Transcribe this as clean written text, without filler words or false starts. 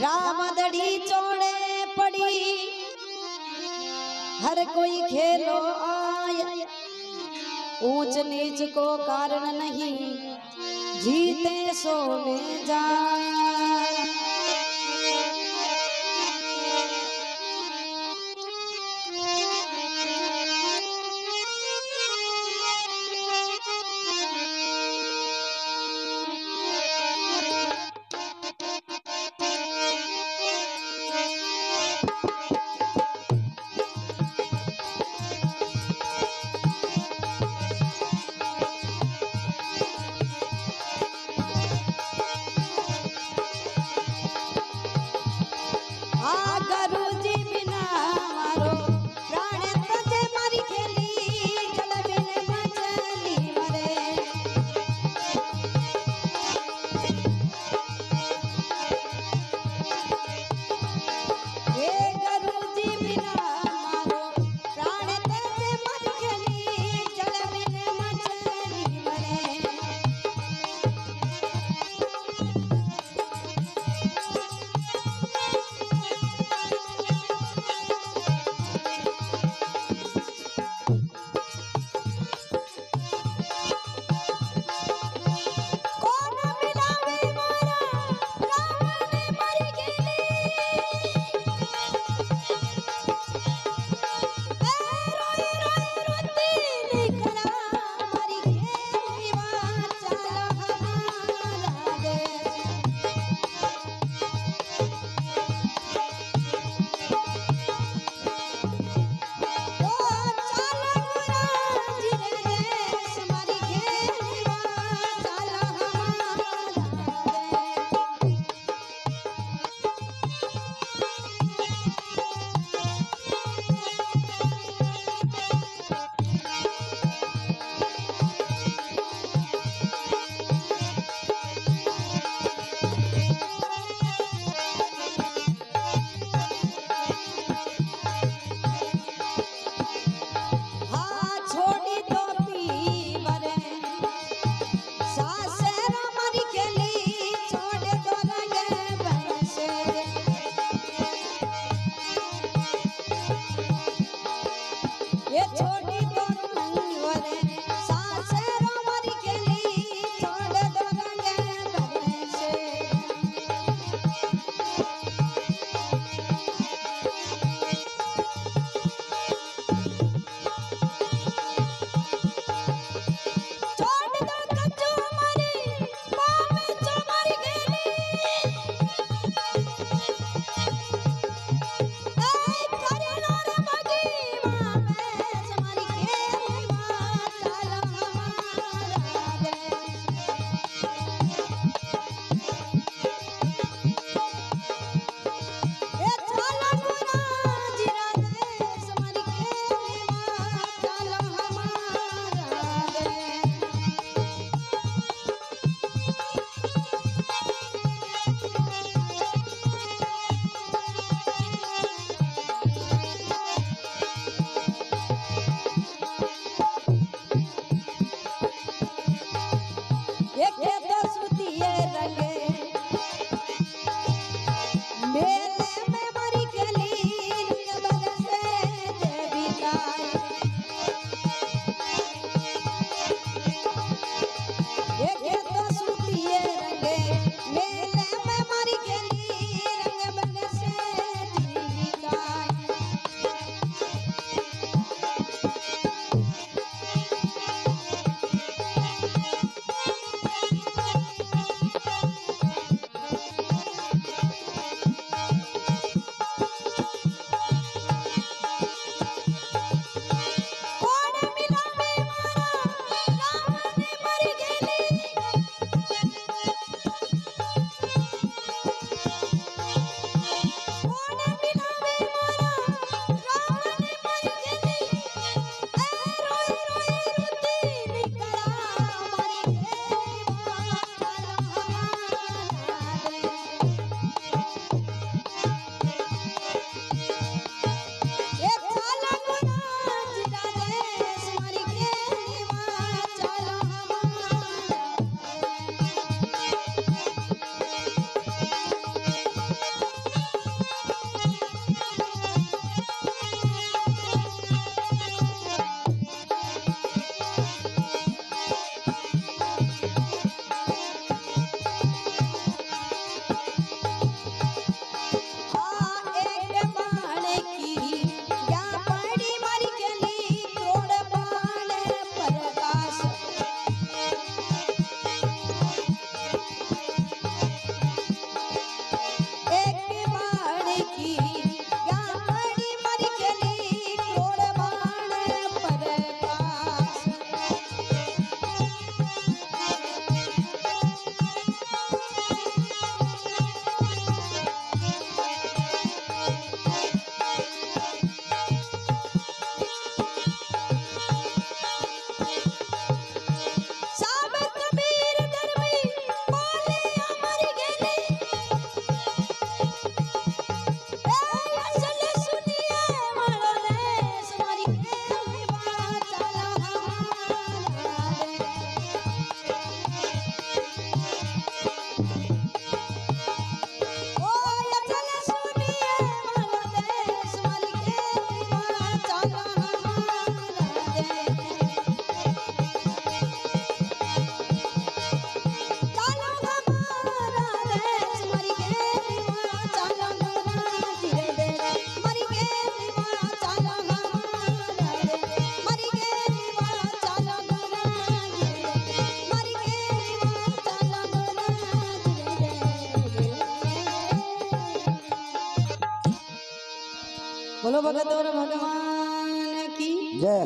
रामदड़ी चौड़े पड़ी, हर कोई खेलो आया, ऊंच नीच को कारण नहीं, जीते सो में जाए। बोलो भगत और भगवान की जय।